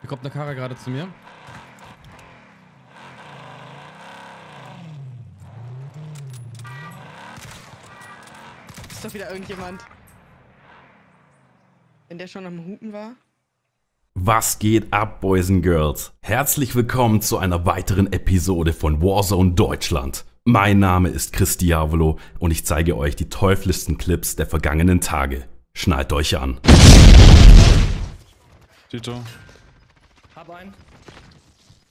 Hier kommt eine Karre gerade zu mir. Ist doch wieder irgendjemand. Wenn der schon am Hupen war. Was geht ab, Boys and Girls? Herzlich willkommen zu einer weiteren Episode von Warzone Deutschland. Mein Name ist Chris Diavolo und ich zeige euch die teuflischsten Clips der vergangenen Tage. Schnallt euch an. Tito. Hab einen.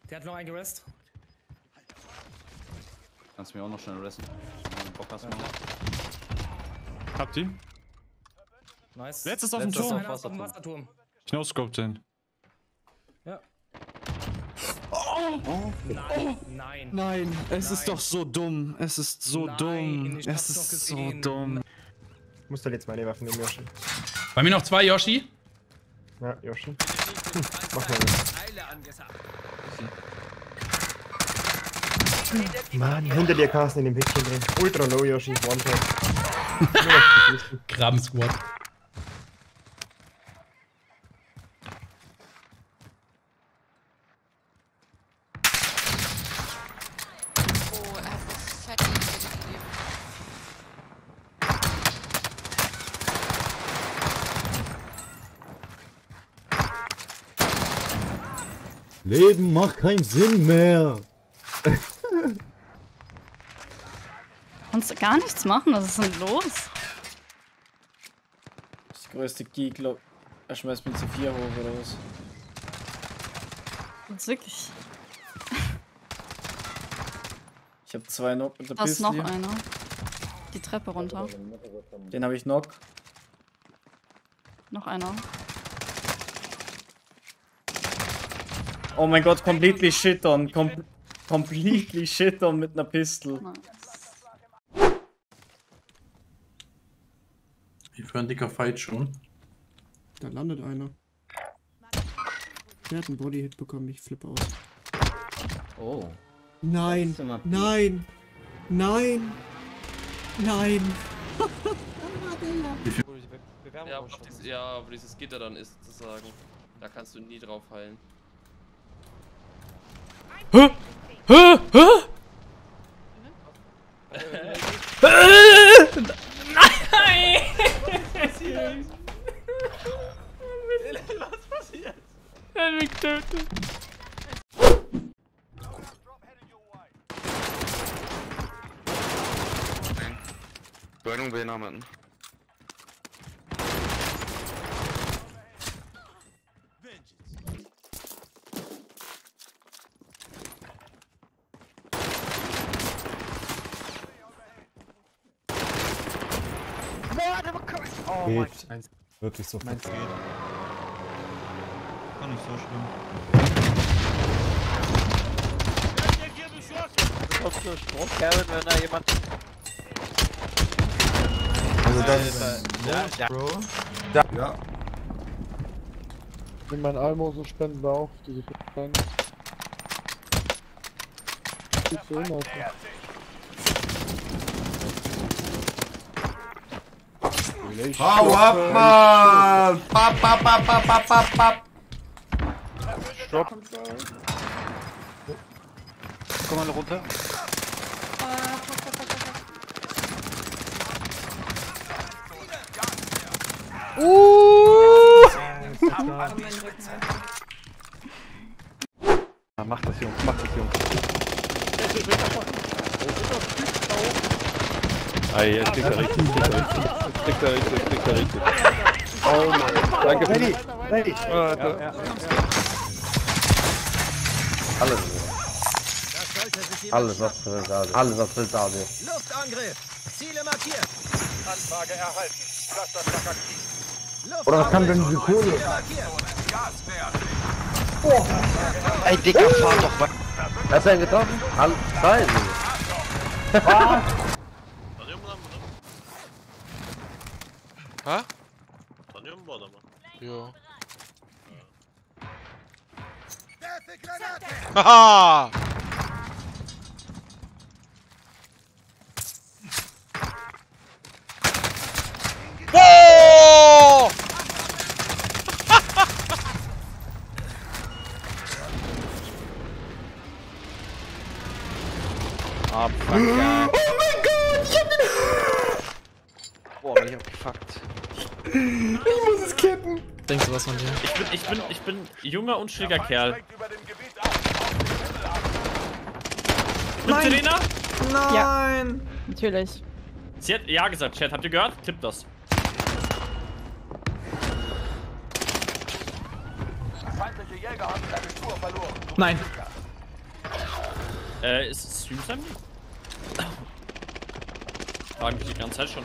Der hat noch einen gerest. Kannst du mir auch noch schnell resten? Bock hast du noch? Hab die. Nice. Letztes auf dem Turm. Auf dem Wasserturm. Ich no-scoped den. Ja. Oh. Nein, nein. Nein, es ist doch so dumm. Es ist so dumm. Es ist so dumm. Ich muss doch jetzt meine Waffen nehmen, Yoshi. Bei mir noch zwei, Yoshi. Ja, Yoshi. Mach mal das. Mann, hinter dir, Carsten, in dem Picture drin. Ultra low, Yoshi. One-Tap. Kram Squad. Leben macht keinen Sinn mehr. Kannst du gar nichts machen? Was ist denn los? Das größte G-Club. Er schmeißt mit C4 hoch oder was? Jetzt wirklich. Ich hab zwei Knock mit der Piste. Da ist noch einer. Die Treppe runter. Den habe ich Knock. Noch einer. Oh mein Gott, completely shit on. Completely shit on mit einer Pistol. Hier für ein dicker Fight schon. Da landet einer. Der hat einen Bodyhit bekommen, ich flippe aus. Oh. Nein, nein, nein, nein. Ja, aber dieses Gitter dann ist sozusagen. Da kannst du nie drauf heilen. Hä? Hä? Hä? Nein! Was ist hier? Was passiert? Er hat mich getötet. Burnung will jemanden. Oh mein Gott. Wirklich so viel. Kann nicht so schlimm. Du kommst nur Sprungkerben, wenn da jemand... Also das ist... Ja, Bro. Da. Ja. Ich nehme mein Almosen spenden da auch, diese Kleinen. Sieht so immer aus. Hau ab, Mann! Papp, papp, papp, papp, papp, papp, papp! Stopp! Komm mal runter! Mach das, Jungs, mach das, Jungs! Ey, jetzt kriegt er richtig, kriegt er richtig. Oh Mann. Danke für die. Ready. Ja. Alles, was für das Audio. Luftangriff. Ziele markiert. Anfrage erhalten. Clusterschlag aktiv. Oder was kann denn die Kohle? Oh. Ey, Digga, fahr doch mal. Hast du einen getroffen? Alles, nein. Ha? Tanıyor mu bu adamı? Yo. Haha! Wooo! Abfucker. Oh mein Gott, ich hab den... Boah, mich abgefuckt. Ich muss es ketten. Denkst du was von dir? Ich bin junger, unschuldiger Kerl. Nein. Serena? Nein! Ja, natürlich. Sie hat ja gesagt, Chat. Habt ihr gehört? Klippt das. Nein. Ist es Swimshammy? Frag mich die ganze Zeit schon.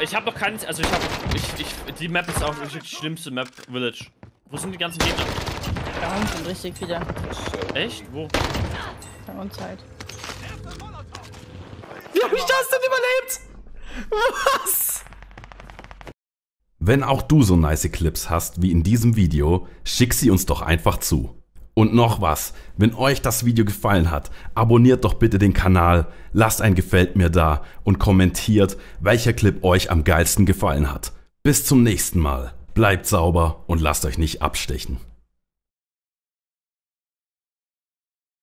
Ich hab noch keinen. Also ich hab. Die Map ist auch die schlimmste Map Village. Wo sind die ganzen Gegner? Da unten richtig wieder. Echt? Wo? Da unten halt. Wie hab ich das denn überlebt? Was? Wenn auch du so nice Clips hast wie in diesem Video, schick sie uns doch einfach zu. Und noch was, wenn euch das Video gefallen hat, abonniert doch bitte den Kanal, lasst ein Gefällt mir da und kommentiert, welcher Clip euch am geilsten gefallen hat. Bis zum nächsten Mal, bleibt sauber und lasst euch nicht abstechen.